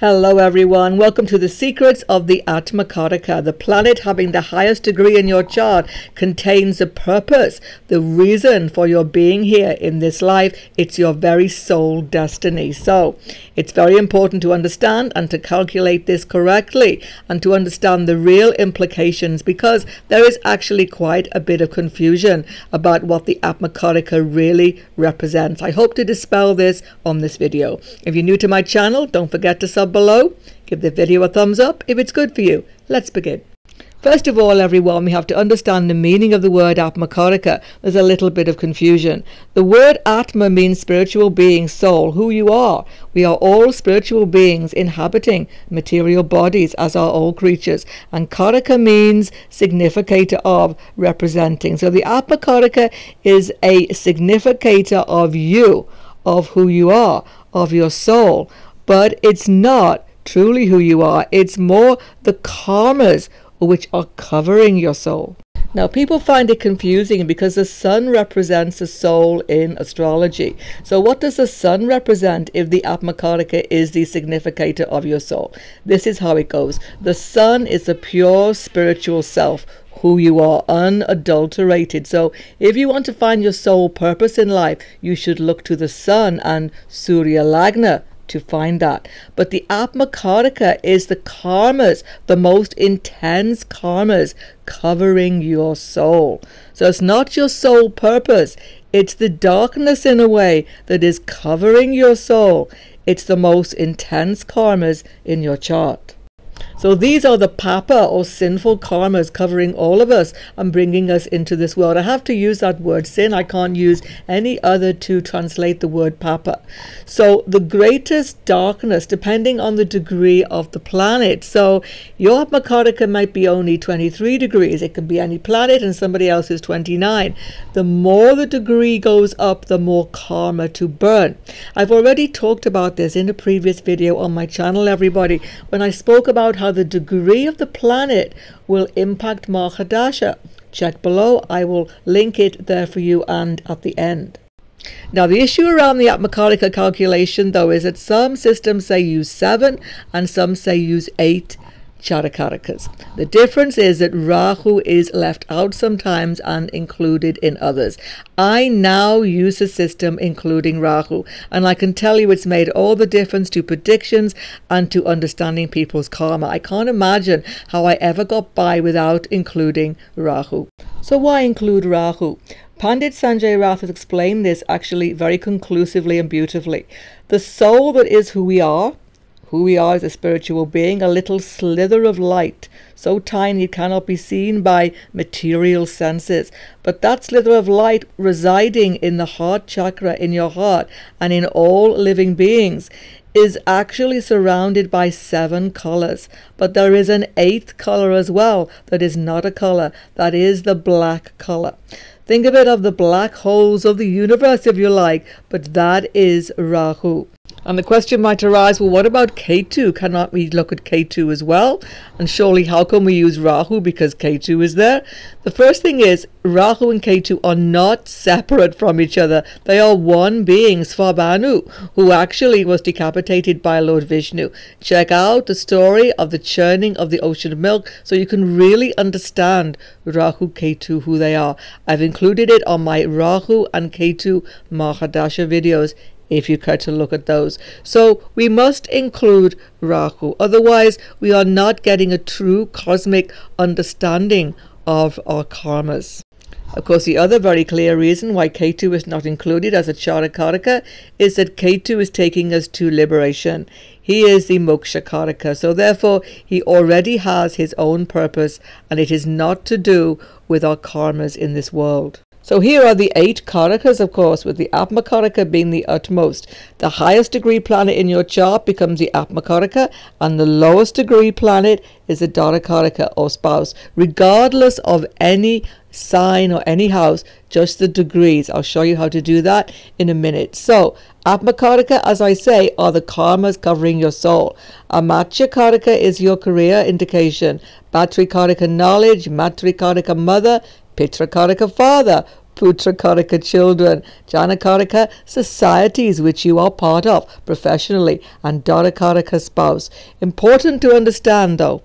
Hello everyone, welcome to the secrets of the Atmakaraka. The planet having the highest degree in your chart contains the purpose, the reason for your being here in this life. It's your very soul destiny. So it's very important to understand and to calculate this correctly and to understand the real implications, because there is actually quite a bit of confusion about what the Atmakaraka really represents. I hope to dispel this on this video. If you're new to my channel, don't forget to subscribe below. Give the video a thumbs up if it's good for you. Let's begin. First of all, everyone, we have to understand the meaning of the word Atmakaraka. There's a little bit of confusion. The word Atma means spiritual being, soul, who you are. We are all spiritual beings inhabiting material bodies, as are all creatures. And Karaka means significator of, representing. So the Atmakaraka is a significator of you, of who you are, of your soul. But it's not truly who you are. It's more the karmas which are covering your soul. Now, people find it confusing because the sun represents the soul in astrology. So what does the sun represent if the Atmakaraka is the significator of your soul? This is how it goes. The sun is the pure spiritual self, who you are, unadulterated. So if you want to find your soul purpose in life, you should look to the sun and Surya Lagna to find that. But the Atmakaraka is the karmas, the most intense karmas covering your soul. So it's not your soul purpose. It's the darkness, in a way, that is covering your soul. It's the most intense karmas in your chart. So these are the papa or sinful karmas covering all of us and bringing us into this world. I have to use that word sin. I can't use any other to translate the word papa. So the greatest darkness, depending on the degree of the planet. So your Atmakaraka might be only 23 degrees. It could be any planet, and somebody else is 29. The more the degree goes up, the more karma to burn. I've already talked about this in a previous video on my channel, everybody, when I spoke about how the degree of the planet will impact Mahadasha. Check below. I will link it there for you and at the end. Now, the issue around the Atmakaraka calculation, though, is that some systems say use 7 and some say use 8 Chara Karakas. The difference is that Rahu is left out sometimes and included in others. I now use a system including Rahu, and I can tell you it's made all the difference to predictions and to understanding people's karma. I can't imagine how I ever got by without including Rahu. So why include Rahu? Pandit Sanjay Rath has explained this actually very conclusively and beautifully. The soul that is who we are. Who we are as a spiritual being, a little slither of light, so tiny it cannot be seen by material senses. But that slither of light residing in the heart chakra, in your heart, and in all living beings, is actually surrounded by 7 colors. But there is an 8th color as well that is not a color. That is the black color. Think of it of the black holes of the universe, if you like, but that is Rahu. And the question might arise, well, what about Ketu? Cannot we look at Ketu as well? And surely, how can we use Rahu because Ketu is there? The first thing is, Rahu and Ketu are not separate from each other. They are one being, Svabanu, who actually was decapitated by Lord Vishnu. Check out the story of the churning of the ocean of milk so you can really understand Rahu, Ketu, who they are. I've included it on my Rahu and Ketu Mahadasha videos, if you care to look at those. So we must include Rahu, otherwise we are not getting a true cosmic understanding of our karmas. Of course, the other very clear reason why Ketu is not included as a Chara Karaka is that Ketu is taking us to liberation. He is the Moksha Karaka, so therefore he already has his own purpose, and it is not to do with our karmas in this world. So here are the 8 Karakas, of course, with the Atmakaraka being the utmost. The highest degree planet in your chart becomes the Atmakaraka, and the lowest degree planet is the Dara Karaka or spouse. Regardless of any sign or any house, just the degrees. I'll show you how to do that in a minute. So Atmakaraka, as I say, are the karmas covering your soul. Amatya Karaka is your career indication. Bhratrukaraka, knowledge. Matrikaraka, mother. Pitrukaraka, father. Putra Karaka children, Janakaraka societies which you are part of professionally, and Dara Karaka spouse. Important to understand though,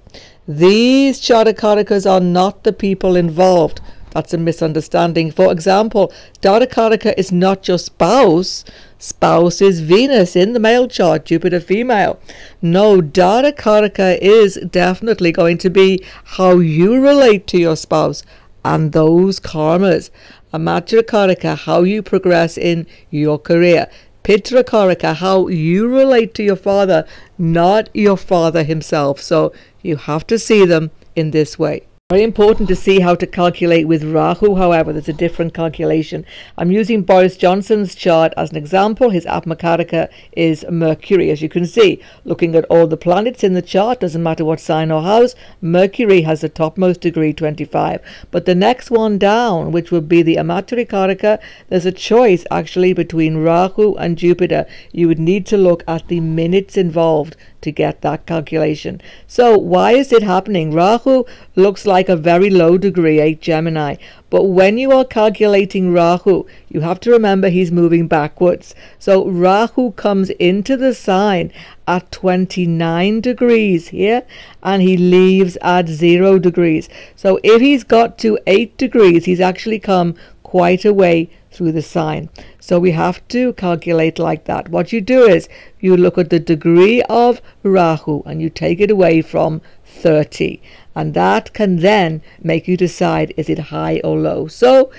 these Chara Karakas are not the people involved. That's a misunderstanding. For example, Dara Karaka is not your spouse. Spouse is Venus in the male chart, Jupiter female. No, Dara Karaka is definitely going to be how you relate to your spouse and those karmas. Amatya Karaka, how you progress in your career. Pitra Karaka, how you relate to your father, not your father himself. So you have to see them in this way. Very important to see how to calculate with Rahu, however, there's a different calculation. I'm using Boris Johnson's chart as an example. His Atmakaraka is Mercury, as you can see. Looking at all the planets in the chart, doesn't matter what sign or house, Mercury has the topmost degree, 25. But the next one down, which would be the Matrikaraka, there's a choice actually between Rahu and Jupiter. You would need to look at the minutes involved to get that calculation. So why is it happening? Rahu looks like a very low degree, 8 Gemini. But when you are calculating Rahu, you have to remember he's moving backwards. So Rahu comes into the sign at 29 degrees here, and he leaves at 0 degrees. So if he's got to 8 degrees, he's actually come quite a way through the sign. So we have to calculate like that. What you do is you look at the degree of Rahu and you take it away from 30, and that can then make you decide, is it high or low? So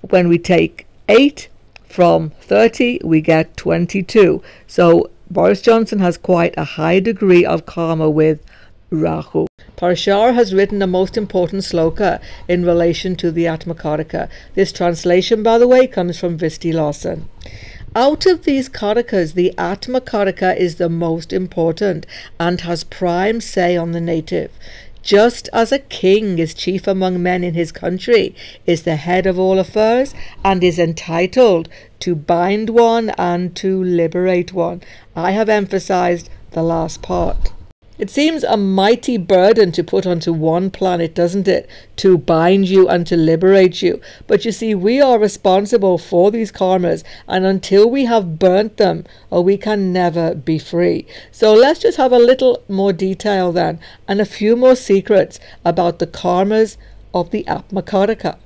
when we take 8 from 30, we get 22. So Boris Johnson has quite a high degree of karma with Rahu. Parashara has written a most important sloka in relation to the Atmakaraka. This translation, by the way, comes from Visti Larson. Out of these Karakas, the Atmakaraka is the most important and has prime say on the native. Just as a king is chief among men in his country, is the head of all affairs, and is entitled to bind one and to liberate one. I have emphasized the last part. It seems a mighty burden to put onto one planet, doesn't it? To bind you and to liberate you. But you see, we are responsible for these karmas, and until we have burnt them, we can never be free. So let's just have a little more detail then, and a few more secrets about the karmas of the Atmakaraka.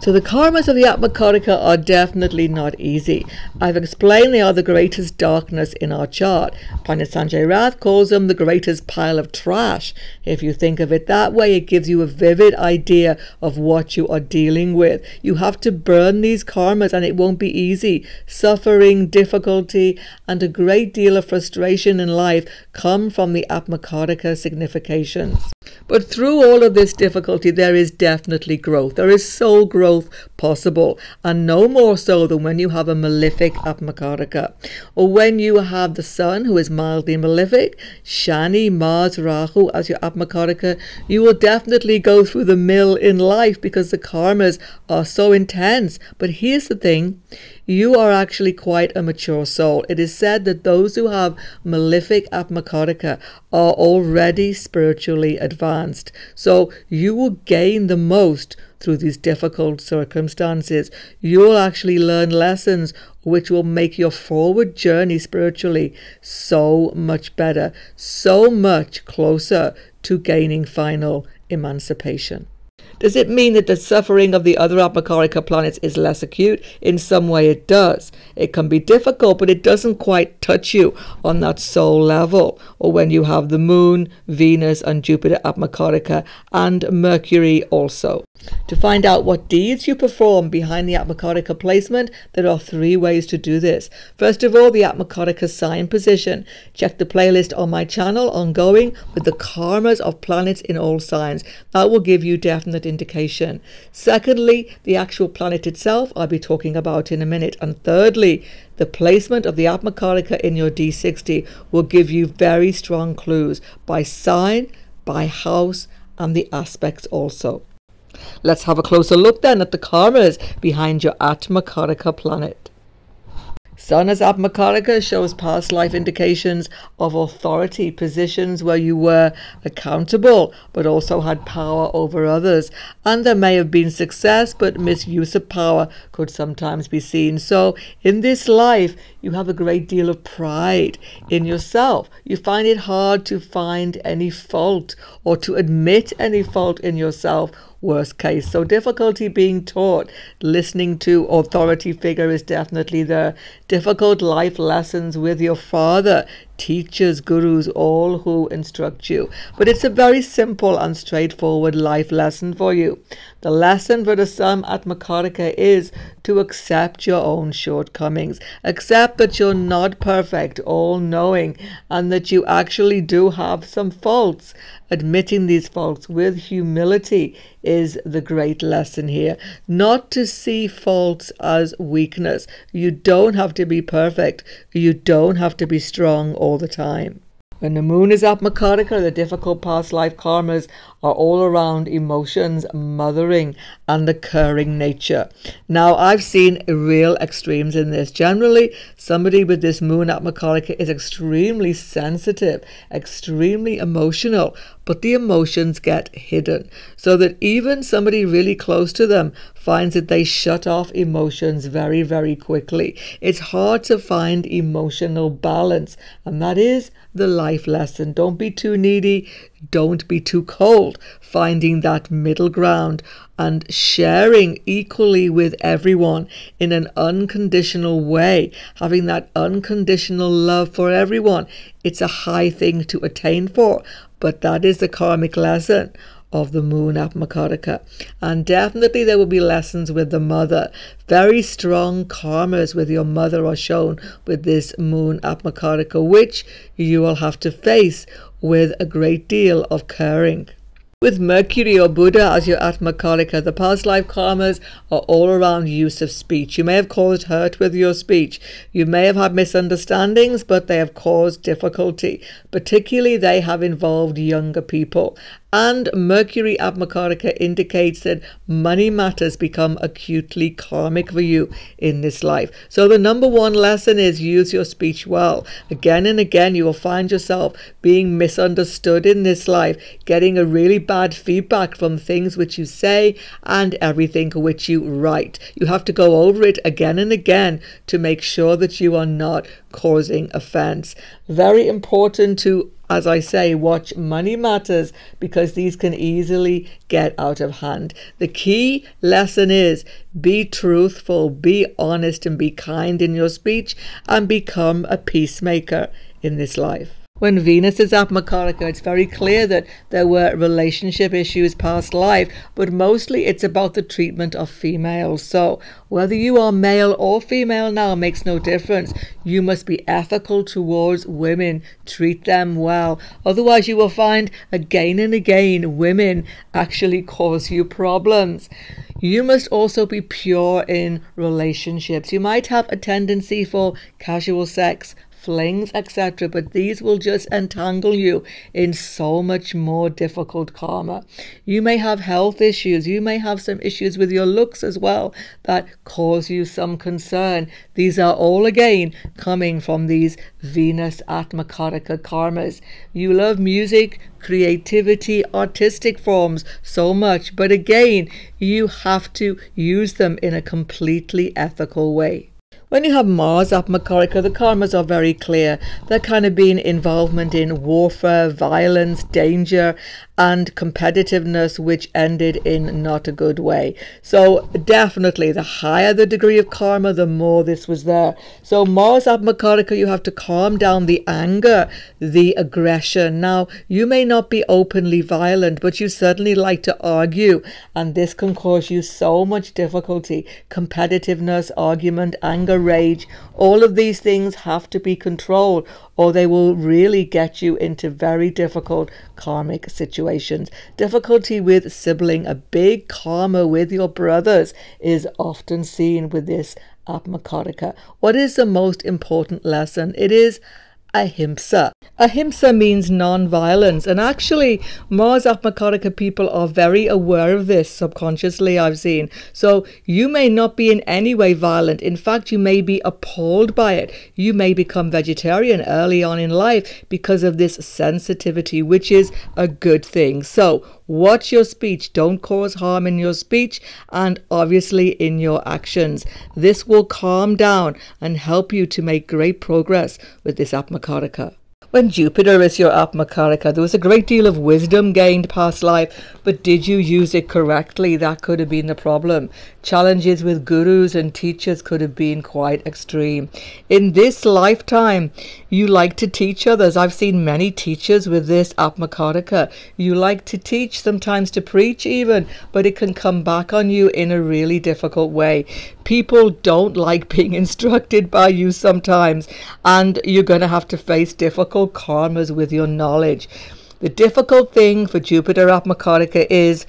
So the karmas of the Atmakaraka are definitely not easy. I've explained they are the greatest darkness in our chart. Pandit Sanjay Rath calls them the greatest pile of trash. If you think of it that way, it gives you a vivid idea of what you are dealing with. You have to burn these karmas, and it won't be easy. Suffering, difficulty, and a great deal of frustration in life come from the Atmakaraka significations. But through all of this difficulty, there is definitely growth. There is soul growth possible, and no more so than when you have a malefic Atmakaraka, or when you have the sun, who is mildly malefic, Shani, Mars, Rahu as your Atmakaraka. You will definitely go through the mill in life because the karmas are so intense. But here's the thing. You are actually quite a mature soul. It is said that those who have malefic Atmakaraka are already spiritually advanced. So you will gain the most through these difficult circumstances. You will actually learn lessons which will make your forward journey spiritually so much better, so much closer to gaining final emancipation. Does it mean that the suffering of the other Atmakaraka planets is less acute? In some way it does. It can be difficult, but it doesn't quite touch you on that soul level. Or when you have the Moon, Venus and Jupiter Atmakaraka, and Mercury also. To find out what deeds you perform behind the Atmakaraka placement, there are 3 ways to do this. First of all, the Atmakaraka sign position. Check the playlist on my channel ongoing with the karmas of planets in all signs. That will give you definite indication. Secondly, the actual planet itself, I'll be talking about in a minute. And thirdly, the placement of the Atmakaraka in your D60 will give you very strong clues by sign, by house, and the aspects also. Let's have a closer look then at the karmas behind your Atmakaraka planet. Sana's Atmakaraka shows past life indications of authority, positions where you were accountable but also had power over others. And there may have been success, but misuse of power could sometimes be seen. So in this life, you have a great deal of pride in yourself. You find it hard to find any fault or to admit any fault in yourself. Worst case. So difficulty being taught, listening to authority figure is definitely there. Difficult life lessons with your father, teachers, gurus, all who instruct you. But it's a very simple and straightforward life lesson for you. The lesson for the Atmakaraka is to accept your own shortcomings. Accept that you're not perfect, all-knowing, and that you actually do have some faults. Admitting these faults with humility is the great lesson here. Not to see faults as weakness. You don't have to be perfect. You don't have to be strong all the time. When the moon is Atmakaraka, the difficult past life karmas are all around emotions, mothering, and the caring nature. Now, I've seen real extremes in this. Generally, somebody with this moon Atmakaraka is extremely sensitive, extremely emotional, but the emotions get hidden so that even somebody really close to them finds that they shut off emotions very, very quickly. It's hard to find emotional balance, and that is the life lesson. Don't be too needy. Don't be too cold. Finding that middle ground and sharing equally with everyone in an unconditional way, having that unconditional love for everyone. It's a high thing to attain for, but that is the karmic lesson of the moon Atmakaraka. And definitely there will be lessons with the mother. Very strong karmas with your mother are shown with this moon Atmakaraka, which you will have to face with a great deal of caring. With Mercury or Buddha as your Atmakaraka, the past life karmas are all around use of speech. You may have caused hurt with your speech. You may have had misunderstandings, but they have caused difficulty. Particularly, they have involved younger people. And Mercury Atmakaraka indicates that money matters become acutely karmic for you in this life. So the number one lesson is use your speech well. Again and again, you will find yourself being misunderstood in this life, getting a really bad feedback from things which you say and everything which you write. You have to go over it again and again to make sure that you are not causing offense. Very important to, as I say, watch money matters, because these can easily get out of hand. The key lesson is be truthful, be honest, and be kind in your speech, and become a peacemaker in this life. When Venus is Atmakaraka, it's very clear that there were relationship issues past life, but mostly it's about the treatment of females. So whether you are male or female now makes no difference. You must be ethical towards women. Treat them well. Otherwise, you will find again and again women actually cause you problems. You must also be pure in relationships. You might have a tendency for casual sex, flings, etc., but these will just entangle you in so much more difficult karma. You may have health issues. You may have some issues with your looks as well that cause you some concern. These are all again coming from these Venus Atmakaraka karmas. You love music, creativity, artistic forms so much, but again, you have to use them in a completely ethical way. When you have Mars Atmakaraka, the karmas are very clear. They're kind of being involvement in warfare, violence, danger, and competitiveness, which ended in not a good way. So definitely, the higher the degree of karma, the more this was there. So Mars Atmakaraka, you have to calm down the anger, the aggression. Now, you may not be openly violent, but you certainly like to argue, and this can cause you so much difficulty. Competitiveness, argument, anger, rage, all of these things have to be controlled, or they will really get you into very difficult karmic situations. Difficulty with sibling, a big karma with your brothers is often seen with this Atmakaraka. What is the most important lesson? It is ahimsa. Ahimsa means non-violence, and actually Mars Atmakaraka people are very aware of this subconsciously, I've seen. So you may not be in any way violent. In fact, you may be appalled by it. You may become vegetarian early on in life because of this sensitivity, which is a good thing. So watch your speech. Don't cause harm in your speech and obviously in your actions. This will calm down and help you to make great progress with this Atmakaraka. When Jupiter is your Atmakaraka, there was a great deal of wisdom gained past life, but did you use it correctly? That could have been the problem. Challenges with gurus and teachers could have been quite extreme. In this lifetime, you like to teach others. I've seen many teachers with this Atmakaraka. You like to teach, sometimes to preach even, but it can come back on you in a really difficult way. People don't like being instructed by you sometimes, and you're going to have to face difficult karmas with your knowledge. The difficult thing for Jupiter Atmakaraka is,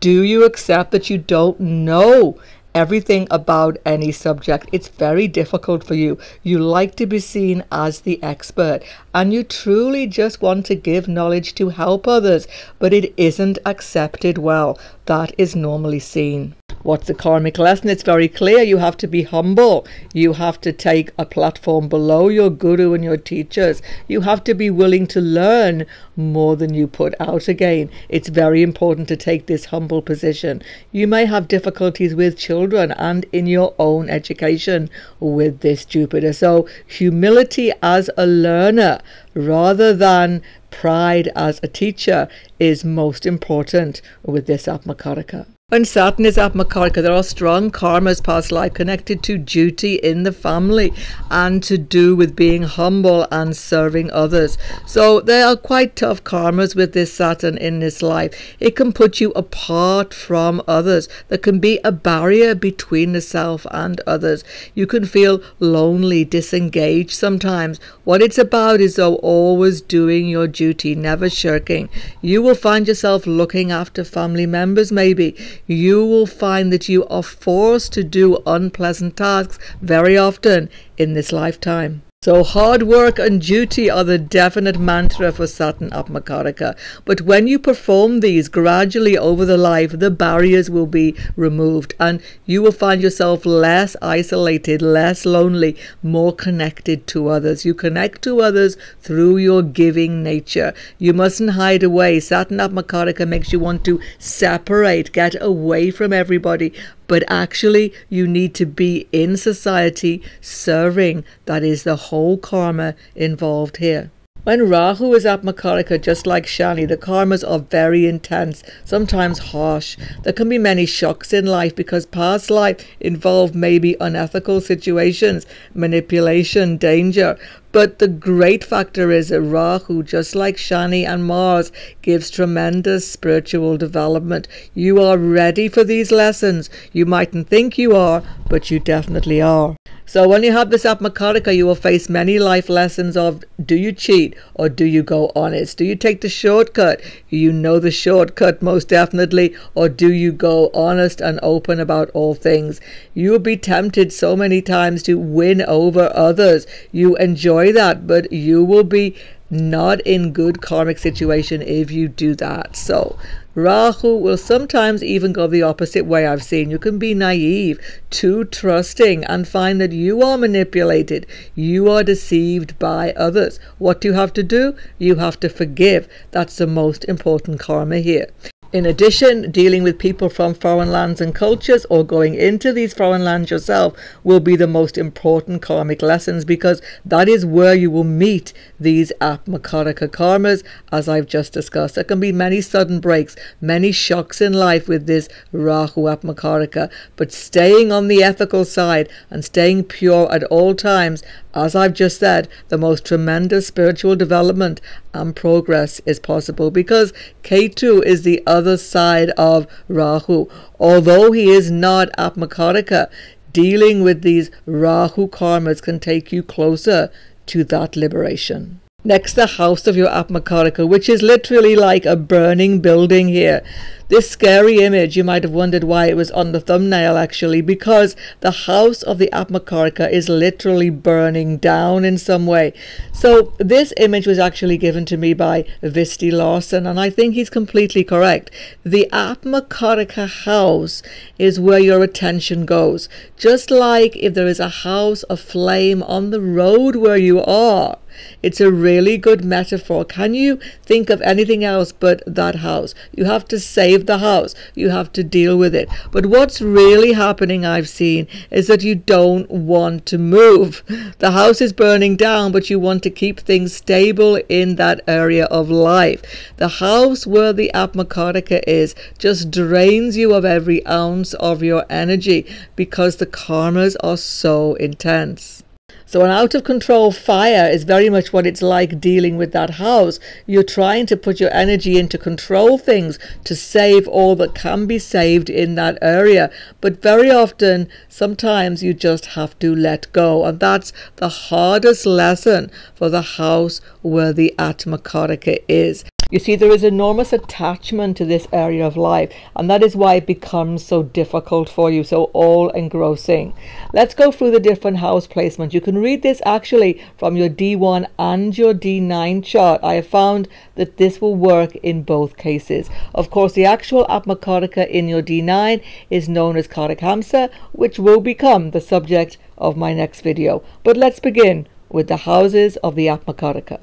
do you accept that you don't know everything about any subject? It's very difficult for you. You like to be seen as the expert, and you truly just want to give knowledge to help others, but it isn't accepted well. That is normally seen. What's the karmic lesson? It's very clear. You have to be humble. You have to take a platform below your guru and your teachers. You have to be willing to learn more than you put out again. It's very important to take this humble position. You may have difficulties with children and in your own education with this Jupiter. So humility as a learner rather than pride as a teacher is most important with this Atmakaraka. When Saturn is Atmakaraka, there are strong karmas past life connected to duty in the family and to do with being humble and serving others. So there are quite tough karmas with this Saturn in this life. It can put you apart from others. There can be a barrier between the self and others. You can feel lonely, disengaged sometimes. What it's about is, though, always doing your duty, never shirking. You will find yourself looking after family members, maybe. You will find that you are forced to do unpleasant tasks very often in this lifetime. So hard work and duty are the definite mantra for Saturn Atmakaraka. But when you perform these gradually over the life, the barriers will be removed and you will find yourself less isolated, less lonely, more connected to others. You connect to others through your giving nature. You mustn't hide away. Saturn Atmakaraka makes you want to separate, get away from everybody. But actually, you need to be in society serving. That is the whole karma involved here. When Rahu is Atmakaraka, just like Shani, the karmas are very intense, sometimes harsh. There can be many shocks in life because past life involved maybe unethical situations, manipulation, danger. But the great factor is that Rahu, just like Shani and Mars, gives tremendous spiritual development. You are ready for these lessons. You mightn't think you are, but you definitely are. So when you have this Atmakaraka, you will face many life lessons of, do you cheat or do you go honest? Do you take the shortcut? You know the shortcut most definitely. Or do you go honest and open about all things? You will be tempted so many times to win over others. You enjoy that, but you will be not in good karmic situation if you do that. So Rahu will sometimes even go the opposite way, I've seen. You can be naive, too trusting, and find that you are manipulated. You are deceived by others. What do you have to do? You have to forgive. That's the most important karma here. In addition, dealing with people from foreign lands and cultures, or going into these foreign lands yourself, will be the most important karmic lessons, because that is where you will meet these Atmakaraka karmas, as I've just discussed. There can be many sudden breaks, many shocks in life with this Rahu Atmakaraka, but staying on the ethical side and staying pure at all times, as I've just said, the most tremendous spiritual development and progress is possible, because Ketu is the other side of Rahu. Although he is not Atmakaraka, dealing with these Rahu karmas can take you closer to that liberation. Next, the house of your Atmakaraka, which is literally like a burning building here. This scary image, you might have wondered why it was on the thumbnail actually, because the house of the Atmakaraka is literally burning down in some way. So this image was actually given to me by Visti Larson, and I think he's completely correct. The Atmakaraka house is where your attention goes. Just like if there is a house of flame on the road where you are. It's a really good metaphor. Can you think of anything else but that house? You have to save the house. You have to deal with it. But what's really happening, I've seen, is that you don't want to move. The house is burning down, but you want to keep things stable in that area of life. The house where the Atmakaraka is just drains you of every ounce of your energy because the karmas are so intense. So an out-of-control fire is very much what it's like dealing with that house. You're trying to put your energy into control things to save all that can be saved in that area. But very often, sometimes you just have to let go. And that's the hardest lesson for the house where the Atmakaraka is. You see, there is enormous attachment to this area of life, and that is why it becomes so difficult for you, so all-engrossing. Let's go through the different house placements. You can read this actually from your D1 and your D9 chart. I have found that this will work in both cases. Of course, the actual Atmakaraka in your D9 is known as Karakamsa, which will become the subject of my next video. But let's begin with the houses of the Atmakaraka.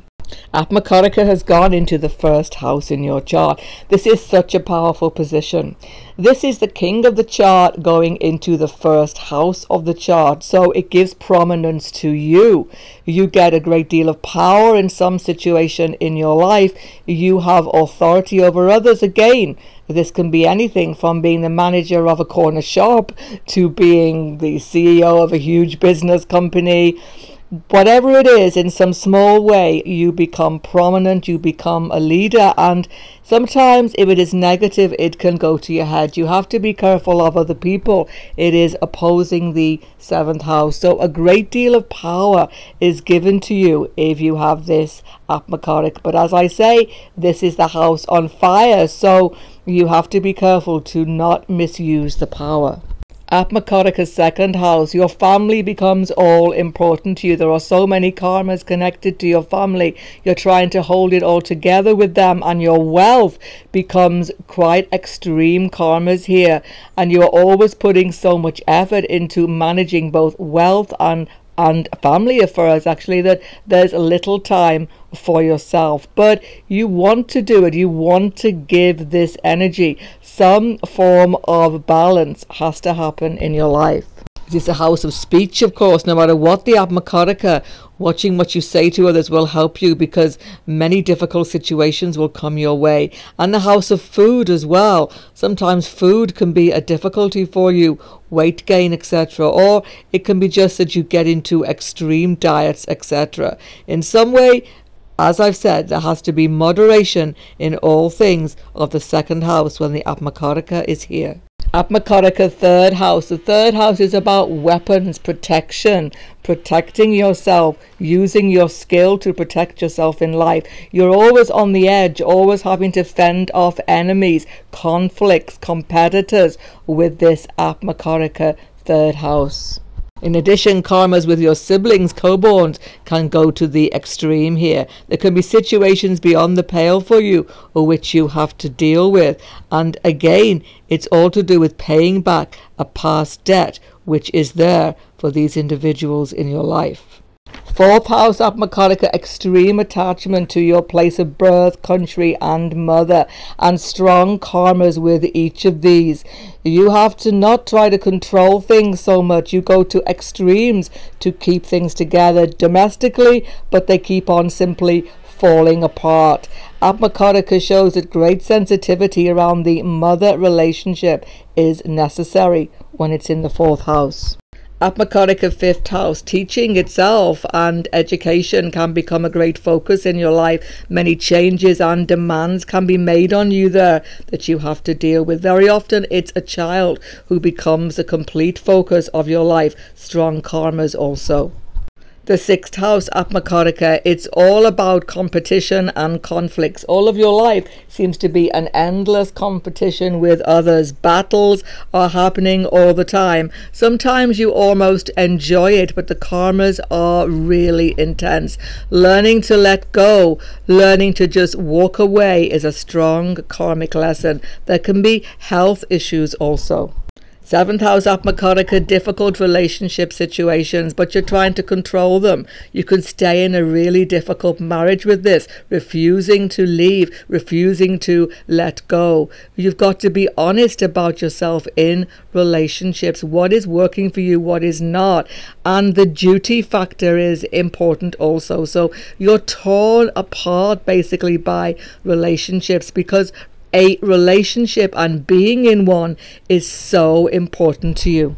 Atmakaraka has gone into the first house in your chart. This is such a powerful position. This is the king of the chart going into the first house of the chart, so it gives prominence to you. You get a great deal of power in some situation in your life. You have authority over others again. This can be anything from being the manager of a corner shop to being the CEO of a huge business company. Whatever it is, in some small way, you become prominent, you become a leader, and sometimes if it is negative, it can go to your head. You have to be careful of other people. It is opposing the seventh house. So a great deal of power is given to you if you have this Atmakaraka. But as I say, this is the house on fire, so you have to be careful to not misuse the power. Atmakaraka's second house, your family becomes all important to you. There are so many karmas connected to your family. You're trying to hold it all together with them, and your wealth becomes quite extreme karmas here. And you're always putting so much effort into managing both wealth and family affairs, actually, that there's little time for yourself. But you want to do it. You want to give this energy. Some form of balance has to happen in your life. This is a house of speech, of course. No matter what the Atmakaraka, watching what you say to others will help you, because many difficult situations will come your way. And the house of food as well. Sometimes food can be a difficulty for you, weight gain, etc. Or it can be just that you get into extreme diets, etc. In some way, as I've said, there has to be moderation in all things of the second house when the Atmakaraka is here. Atmakaraka third house. The third house is about weapons, protection, protecting yourself, using your skill to protect yourself in life. You're always on the edge, always having to fend off enemies, conflicts, competitors with this Atmakaraka third house. In addition, karmas with your siblings, coborns, can go to the extreme here. There can be situations beyond the pale for you, or which you have to deal with. And again, it's all to do with paying back a past debt, which is there for these individuals in your life. Fourth house Atmakaraka, extreme attachment to your place of birth, country and mother, and strong karmas with each of these. You have to not try to control things so much. You go to extremes to keep things together domestically, but they keep on simply falling apart. Atmakaraka shows that great sensitivity around the mother relationship is necessary when it's in the fourth house. Atmakaraka fifth house, teaching itself and education can become a great focus in your life. Many changes and demands can be made on you there that you have to deal with. Very often it's a child who becomes a complete focus of your life. Strong karmas also. the sixth house, Atmakaraka, it's all about competition and conflicts. All of your life seems to be an endless competition with others. Battles are happening all the time. Sometimes you almost enjoy it, but the karmas are really intense. Learning to let go, learning to just walk away is a strong karmic lesson. There can be health issues also. Seventh house Atmakaraka, difficult relationship situations, but you're trying to control them. You could stay in a really difficult marriage with this, refusing to leave, refusing to let go. You've got to be honest about yourself in relationships. What is working for you, what is not. And the duty factor is important also. So you're torn apart basically by relationships, because a relationship and being in one is so important to you.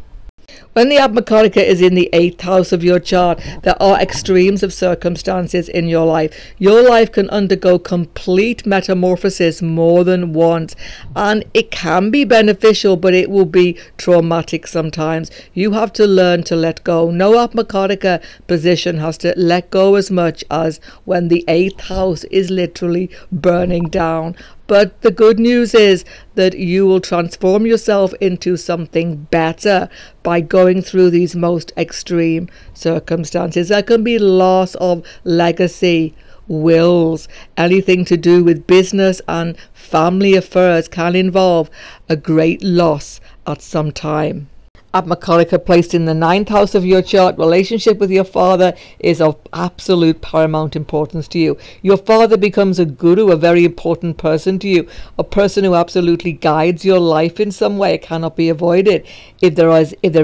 When the Atmakaraka is in the 8th house of your chart, there are extremes of circumstances in your life. Your life can undergo complete metamorphosis more than once, and it can be beneficial, but it will be traumatic sometimes. You have to learn to let go. No Atmakaraka position has to let go as much as when the 8th house is literally burning down. But the good news is that you will transform yourself into something better by going through these most extreme circumstances. There can be loss of legacy, wills, anything to do with business and family affairs can involve a great loss at some time. Atmakaraka placed in the 9th house of your chart, relationship with your father is of absolute paramount importance to you. Your father becomes a guru, a very important person to you, a person who absolutely guides your life in some way. It cannot be avoided. If there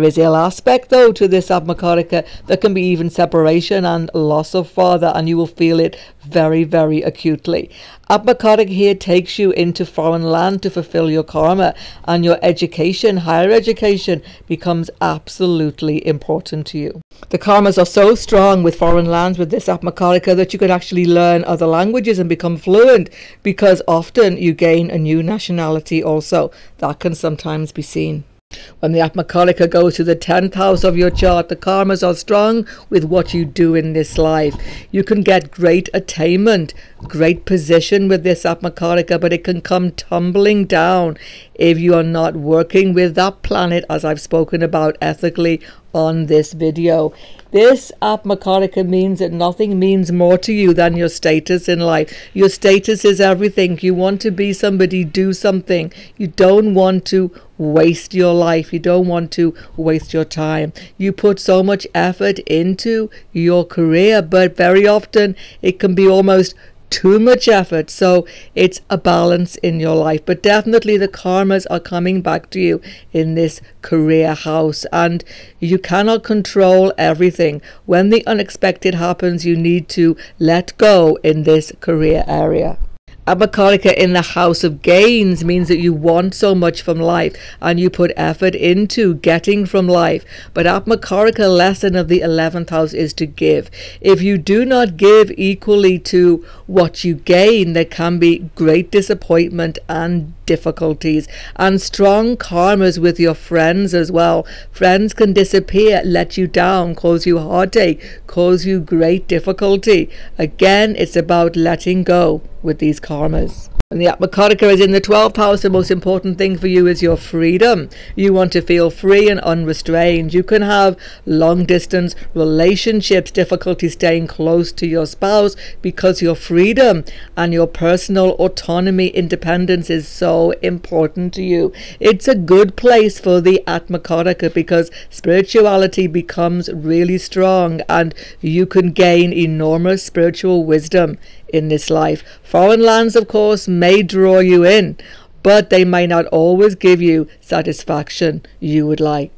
is ill aspect though to this Atmakaraka, there can be even separation and loss of father, and you will feel it very, very acutely. Atmakaraka here takes you into foreign land to fulfill your karma, and your education, higher education, becomes absolutely important to you. The karmas are so strong with foreign lands with this Atmakaraka that you could actually learn other languages and become fluent, because often you gain a new nationality also. That can sometimes be seen. When the Atmakaraka goes to the 10th house of your chart, the karmas are strong with what you do in this life. You can get great attainment, great position with this Atmakaraka, but it can come tumbling down if you are not working with that planet, as I've spoken about ethically on this video. This Atmakaraka means that nothing means more to you than your status in life. Your status is everything. You want to be somebody, do something. You don't want to waste your life. You don't want to waste your time. You put so much effort into your career, but very often it can be almost too much effort. So it's a balance in your life, but definitely the karmas are coming back to you in this career house, and you cannot control everything. When the unexpected happens, you need to let go in this career area. Atmakaraka in the house of gains means that you want so much from life and you put effort into getting from life. But Atmakaraka lesson of the 11th house is to give. If you do not give equally to what you gain, there can be great disappointment and difficulties, and strong karmas with your friends as well. Friends can disappear, let you down, cause you heartache, cause you great difficulty. Again, it's about letting go with these karmas. And the Atmakaraka is in the 12th house. The most important thing for you is your freedom. You want to feel free and unrestrained. You can have long distance relationships, difficulty staying close to your spouse, because your freedom and your personal autonomy, independence is so important to you. It's a good place for the Atmakaraka because spirituality becomes really strong and you can gain enormous spiritual wisdom in this life. Foreign lands, of course, may draw you in, but they may not always give you satisfaction you would like.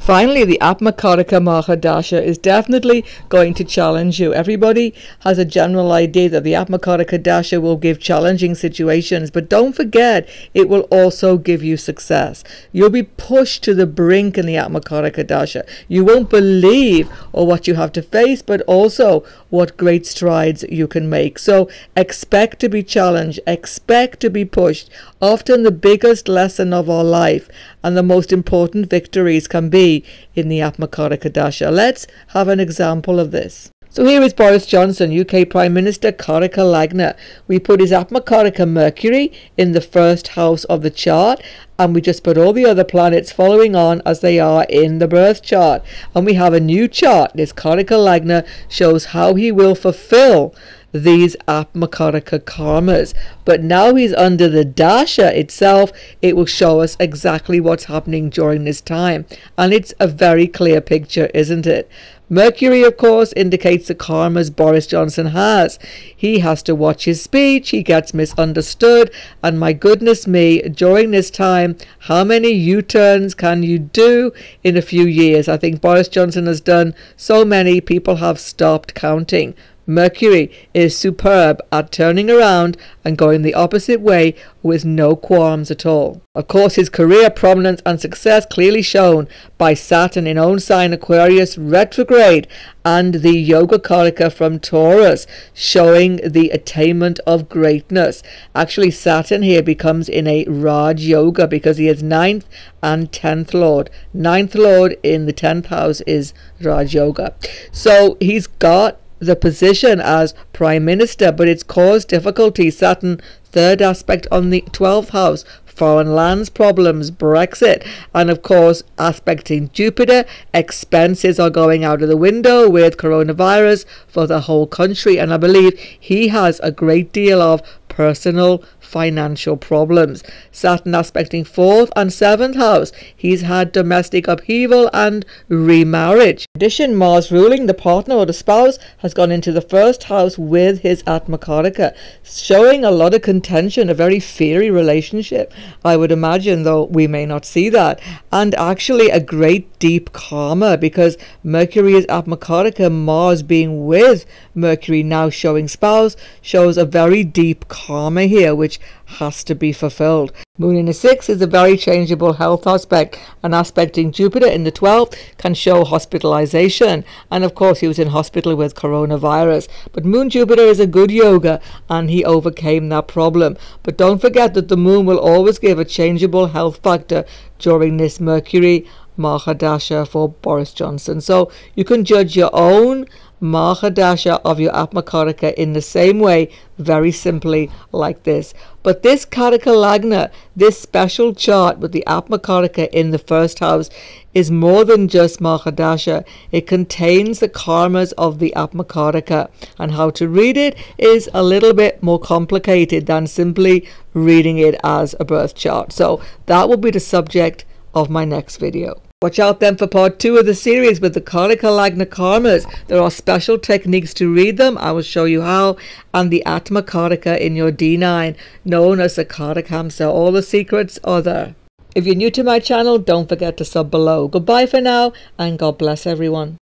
Finally, the Atmakaraka Mahadasha is definitely going to challenge you. Everybody has a general idea that the Atmakaraka Dasha will give challenging situations, but don't forget, it will also give you success. You'll be pushed to the brink in the Atmakaraka Dasha. You won't believe or what you have to face, but also what great strides you can make. So expect to be challenged, expect to be pushed. Often the biggest lesson of our life and the most important victories can be energy in the Atmakaraka Dasha. Let's have an example of this. So here is Boris Johnson, UK Prime Minister, Karaka Lagna. We put his Atmakaraka Mercury in the first house of the chart, and we just put all the other planets following on as they are in the birth chart. And we have a new chart. This Karaka Lagna shows how he will fulfill these Atmakaraka karmas. But now he's under the dasha itself. It will show us exactly what's happening during this time. And it's a very clear picture, isn't it? Mercury, of course, indicates the karmas Boris Johnson has. He has to watch his speech, he gets misunderstood, and my goodness me, during this time, how many U-turns can you do in a few years? I think Boris Johnson has done so many, people have stopped counting. Mercury is superb at turning around and going the opposite way with no qualms at all. Of course, his career prominence and success clearly shown by Saturn in own sign Aquarius retrograde and the Yoga Karaka from Taurus, showing the attainment of greatness. Actually, Saturn here becomes in a Raj Yoga because he is 9th and 10th Lord. 9th Lord in the 10th house is Raj Yoga. So he's got the position as Prime Minister, but it's caused difficulty. Saturn, third aspect on the 12th house, foreign lands problems, Brexit, and of course aspecting Jupiter, expenses are going out of the window with coronavirus for the whole country, and I believe he has a great deal of personal financial problems. Saturn aspecting 4th and 7th house. He's had domestic upheaval and remarriage. In addition, Mars ruling the partner or the spouse has gone into the first house with his Atmakaraka, showing a lot of contention, a very fiery relationship. I would imagine, though we may not see that, and actually a great deep karma because Mercury is Atmakaraka, Mars being with Mercury now showing spouse, shows a very deep karma here which has to be fulfilled. Moon in the 6th is a very changeable health aspect, and aspecting Jupiter in the 12th can show hospitalization, and of course he was in hospital with coronavirus, but Moon Jupiter is a good yoga and he overcame that problem. But don't forget that the moon will always give a changeable health factor during this Mercury Mahadasha for Boris Johnson, so you can judge your own Mahadasha of your Atmakaraka in the same way, very simply like this. But this Karaka Lagna, this special chart with the Atmakaraka in the first house, is more than just Mahadasha. It contains the karmas of the Atmakaraka, and how to read it is a little bit more complicated than simply reading it as a birth chart. So that will be the subject of my next video. Watch out then for part 2 of the series with the Karaka Lagna karmas. There are special techniques to read them. I will show you how. And the Atmakaraka in your D9, known as the Karakamsa. All the secrets are there. If you're new to my channel, don't forget to sub below. Goodbye for now, and God bless everyone.